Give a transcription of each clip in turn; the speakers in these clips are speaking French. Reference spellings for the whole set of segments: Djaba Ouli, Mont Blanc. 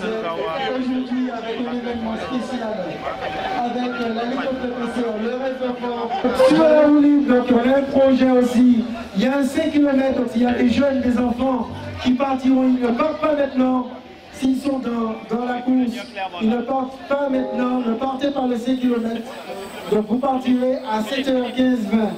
aujourd'hui avec un événement spécial, avec l'hélicoptère, le réseau fort. Sur la roue, donc on a un projet aussi. Il y a un 5 km aussi, il y a des jeunes, des enfants qui partiront, ils ne partent pas maintenant. S'ils sont dans la course, ils ne partent pas maintenant, ne partez pas les 5 km. Donc vous partirez à 7h15-20.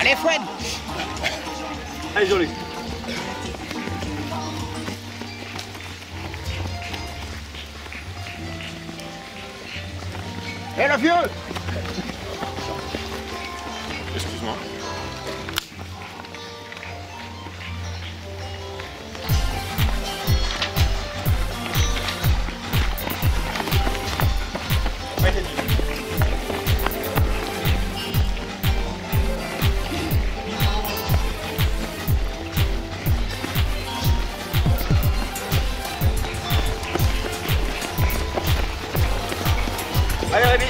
Allez, Fred! Allez, joli! Hé, le vieux! Excuse-moi. Allez Rémi.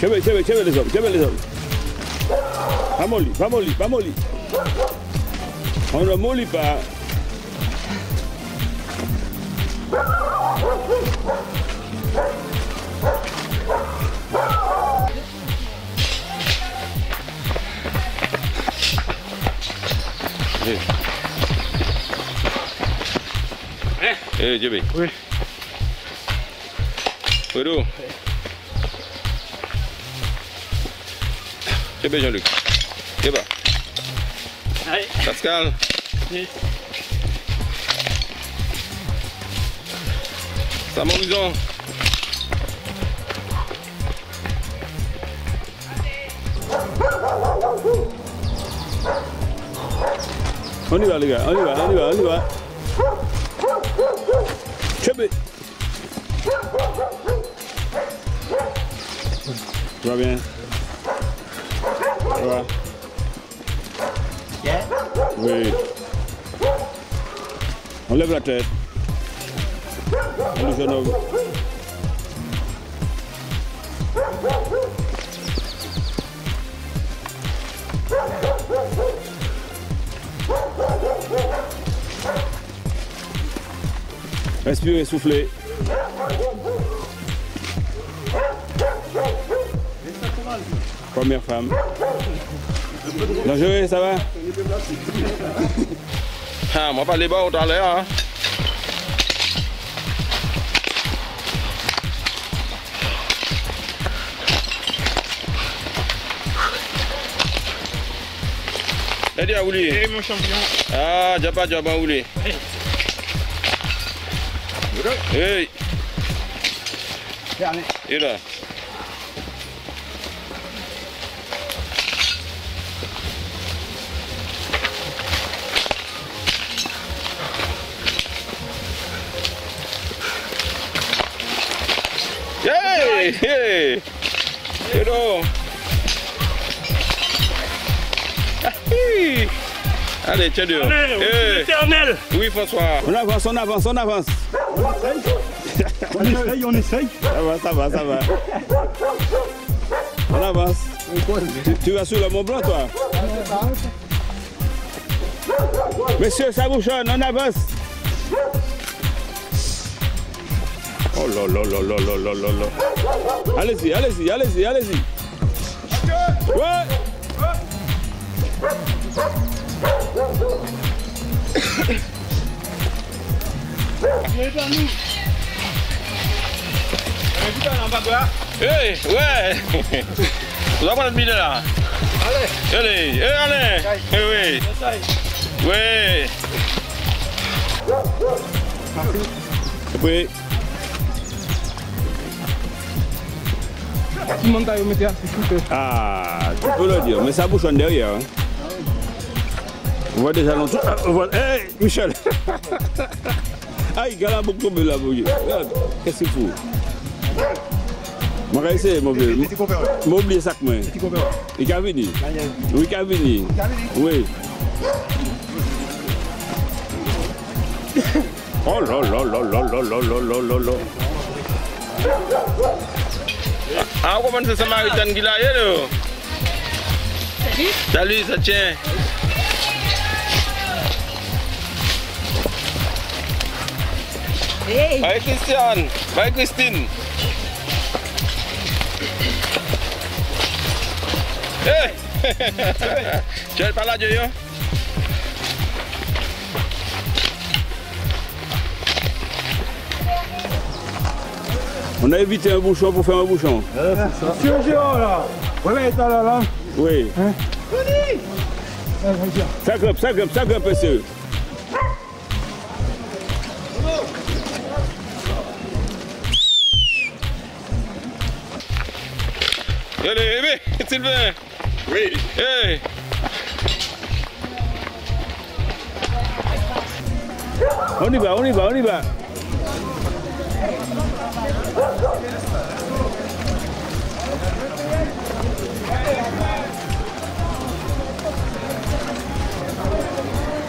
Chévere, chévere, chévere les hommes. Vamos, vamos, vamos. On ne mollit pas. Eh, Jimmy. Oui. Pero. Très bien Jean-Luc. Très bien. Allez. Pascal. Oui. Ça m'amusant. On y va les gars, on y va, on y va, on y va. Très bien. Tu vas bien. Ouais. Yeah. Oui. On lève la tête. Allez, jeune homme. Respirez, soufflez. Première femme. Dangereux, ça va? Ah, moi pas les bas autant l'air. Hein. T'as dit à Ouli? Eh mon champion. Ah, Djaba Ouli. Hey. Et là. Hey, hey. Et là. Allez, tiens dur. Allez, éternel. Oui, François. On avance. On essaye. Ça va. On avance. Tu vas sur le Mont Blanc, toi? Messieurs, ça bouchonne, on avance. Oh là là là là là là là. Allez-y. Ouais. Hey, ouais. On va prendre le bidet là. Allez. Oui. Ah, tu peux le dire, mais ça bouchonne derrière. Hein. On voit déjà l'entour. Hey, Michel. Ah, il gala beaucoup de la bouille. Regarde, qu'est-ce qu'il faut? Je vais essayer, m'oublier ça. Il a venu. Oui. Oh là là là là là là là. Ah, comment c'est Samaritan qui l'a eu? Salut, ça tient. Hey. Bye Christian, bye Christine. Hey, tu es pas là, Dieu. On a évité un bouchon pour faire un bouchon. Monsieur Géant là. Ouais, mais t'as là. Oui. Hein? Ça grimpe, monsieur. Allez, hé, Sylvain! Oui! Hey. On y va!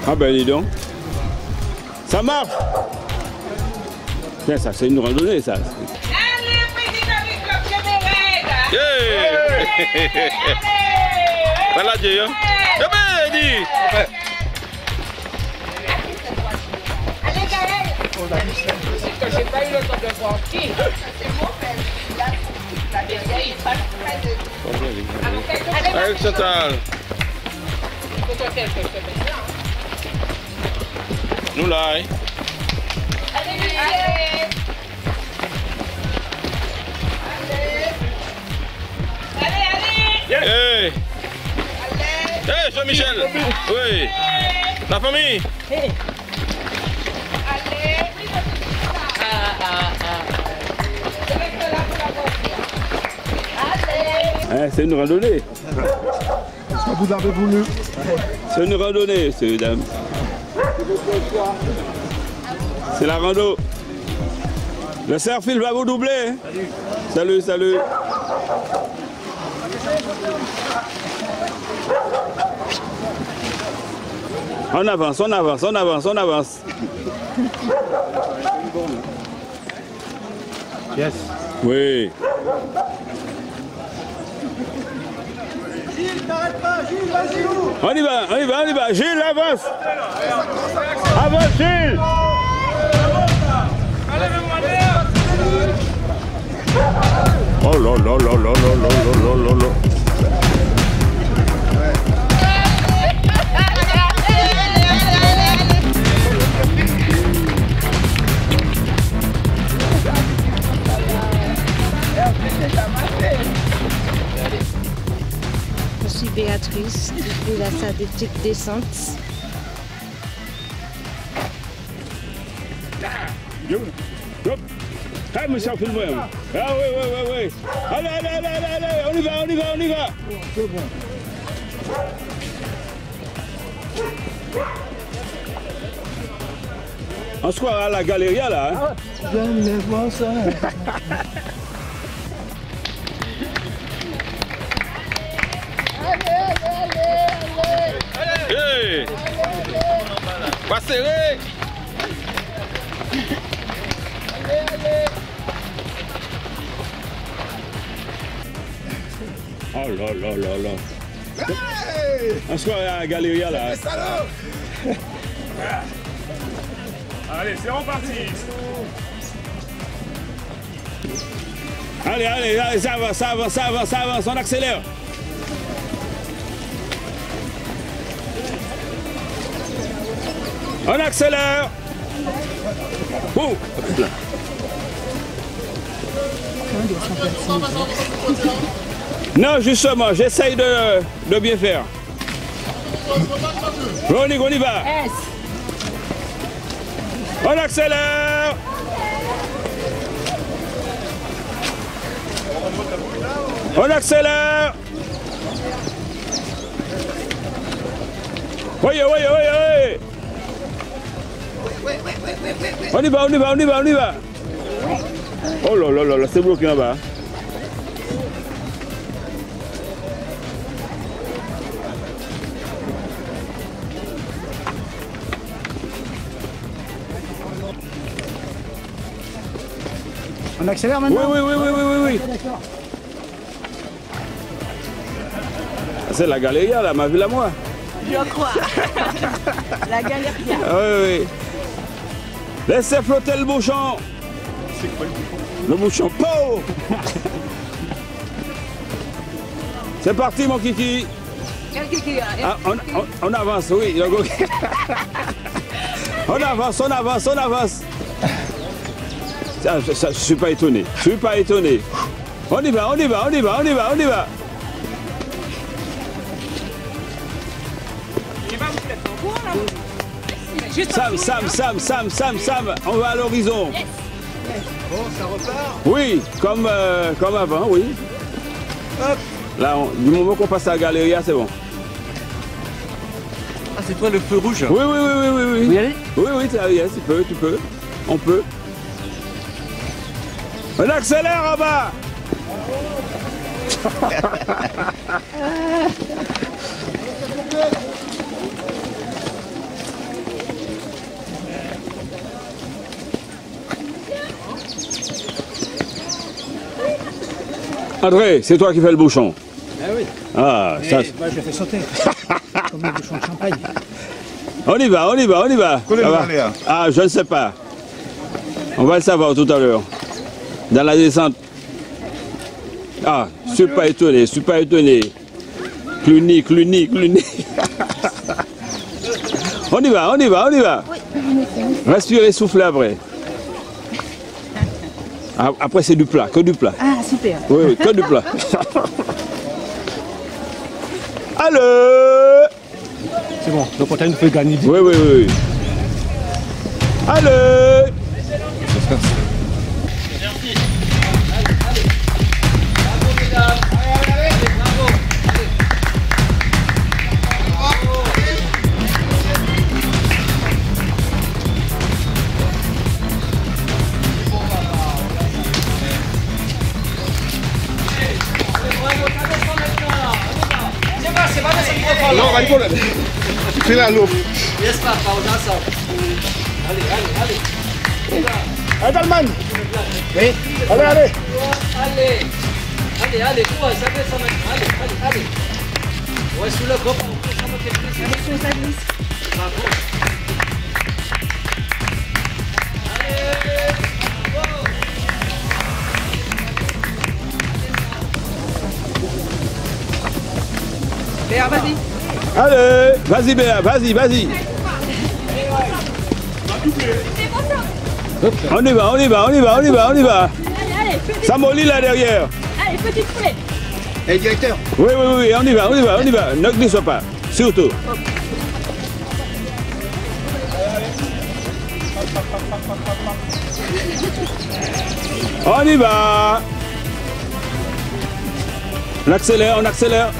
Ah ben dis donc! Ça marche! Tiens, ça c'est une randonnée ça! Voilà Dieu, hein? Nous là, hein? Allez. Hey. Hey, Jean-Michel. Oui. La famille. Allez. Ah. C'est une randonnée. Est-ce que vous avez voulu? C'est une randonnée, ces dames. C'est la rando. Le surfil va vous doubler. Salut. On avance. Yes. Oui. Gilles, t'arrête pas, Gilles, vas-y où? On y va, Gilles, avance, Gilles. Oh, lo. Je suis Béatrice, je fais la sadique descente. Taille monsieur, fais le voyage. Ah ouais. Allez, on y va. C'est bon. On se croit à la galerie là. Hein? Ah, j'aime les voir ça. allez. Va serrer. Oh là. Hey! On se croit à la galeria là. Allez, c'est reparti. Allez, ça avance, on accélère. Boum! Non, justement, j'essaye de bien faire. On y va. On accélère. Oye. On y va. Oh là, c'est bloqué là-bas. On accélère maintenant? Oui. C'est la galeria là, ma ville à moi. Je crois. La galeria. Oui. Laissez flotter le bouchon. C'est quoi le bouchon? Le bouchon. C'est parti mon kiki. Quel kiki? On avance, oui. On avance. Je ne suis pas étonné. On y va. Sam, on va à l'horizon. Yes. Bon, ça repart. Oui, comme avant, oui. Hop. Là, du moment qu'on passe à la galeria, c'est bon. Ah, c'est toi le feu rouge? Oui. Vous y allez? Oui, tu peux. On peut. On accélère en bas. André, c'est toi qui fais le bouchon. Ah oui. Ah, ça. Moi, je le fais sauter. Comme le bouchon de champagne. On y va. Ah, je ne sais pas. On va le savoir tout à l'heure. Dans la descente. Ah, super étonné. Cluny. On y va. Respirez, soufflez après. Après, c'est du plat, que du plat. Ah, super. Oui, que du plat. Allez. C'est bon, donc on t'a une feuille gagnée. Oui. Allez. Fais la loupe. Yes, papa, on a ça. Allez. Allez, oui. Allez, quoi, ça fait ça maintenant. Allez. Ouais, sous le groupe, on peut ça monter plus. Allez, Béa, vas-y. Allez, vas-y Béa, vas-y, vas-y. On y va, on y va, on y va, on y va, on y va. Allez, allez, ça mollit là derrière. Allez, petite poulet. Et directeur. Oui, oui, oui, on y va, on y va, on y va. Ne glisse pas, surtout. Hop. On y va. On accélère, on accélère.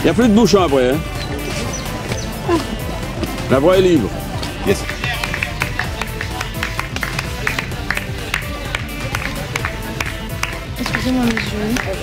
Il n'y a plus de bouchon après. Hein. La voie est libre. Yes. Excusez-moi, monsieur.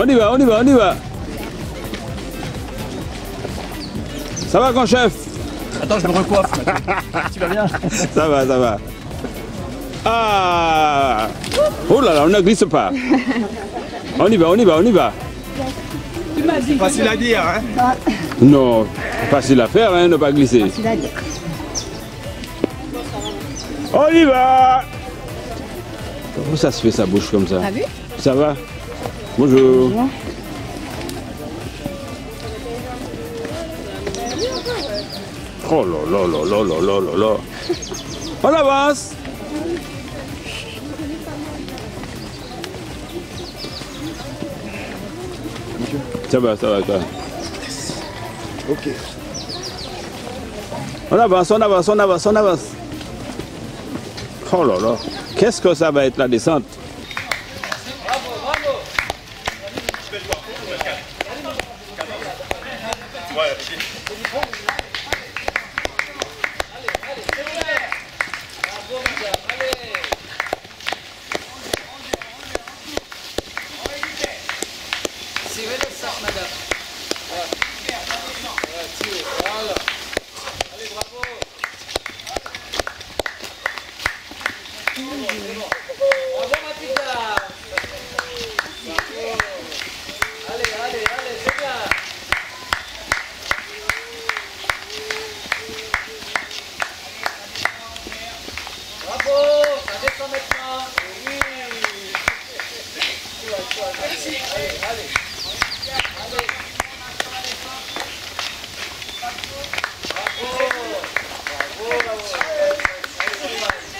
On y va, on y va, on y va. Ça va, grand chef? Attends, je me recoiffe. Tu vas bien? Ça va, ça va. Ah! Oh là là, on ne glisse pas. On y va, on y va, on y va. C'est facile à dire, hein? Ah. Non, facile à faire, hein, ne pas glisser. Facile à dire. On y va! Comment ça se fait, sa bouche comme ça? T'as vu? Ça va? Bonjour. Bonjour. Oh là là là là là là là. On avance. Ça va, ça va, ça va. Ok. On avance, on avance, on avance, on avance. Oh là là. Qu'est-ce que ça va être la descente?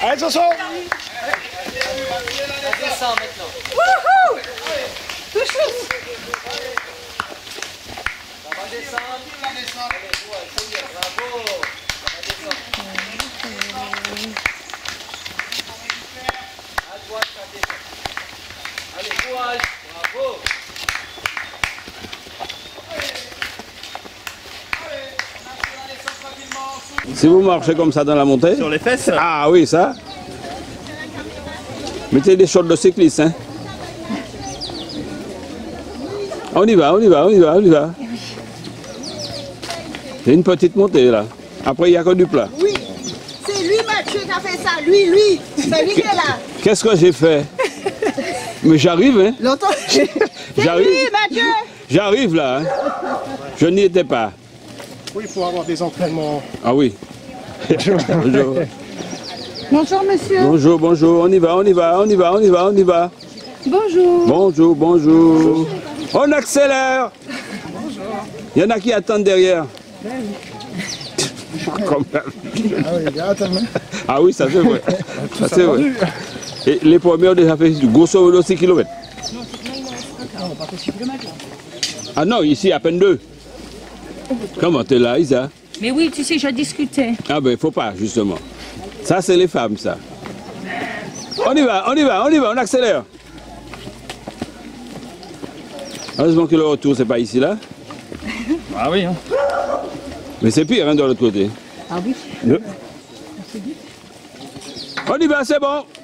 Allez, Soso! On descend maintenant. Wouhou! Tout chousse! Ça va descendre, ça va descendre. Bravo! Ça va descendre. À droite, ça descend. Allez, courage! Bravo! Si vous marchez comme ça dans la montée... Sur les fesses? Ah oui, ça. Mettez des shorts de cycliste, hein. On y va, on y va, on y va, on y va. C'est une petite montée, là. Après, il n'y a que du plat. Oui, c'est lui, Mathieu, qui a fait ça. Lui, lui. C'est lui qui est là. Qu'est-ce que j'ai fait? Mais j'arrive, hein. Longtemps. J'arrive. C'est lui, Mathieu. J'arrive, là. Hein. Je n'y étais pas. Oui, il faut avoir des entraînements. Ah oui. Bonjour. Bonjour, monsieur. Bonjour, bonjour. On y va, on y va, on y va, on y va, on y va. Bonjour. Bonjour, bonjour. On accélère. Bonjour. Il y en a qui attendent derrière. Quand même. Ah oui, il y a attendre. Ah oui, ça c'est vrai. Ça c'est vrai. Et les premiers ont déjà fait grosso modo 6 km. Non, il en reste encore. On va pas supprimer là. Ah non, ici à peine 2. Comment t'es là, Isa? Mais oui, tu sais, je discutais. Ah ben, faut pas, justement. Ça, c'est les femmes, ça. On y va, on y va, on y va, on accélère. Heureusement que le retour, c'est pas ici, là. Ah oui, hein. Mais c'est pire, hein, de l'autre côté. Ah oui. On y va, c'est bon.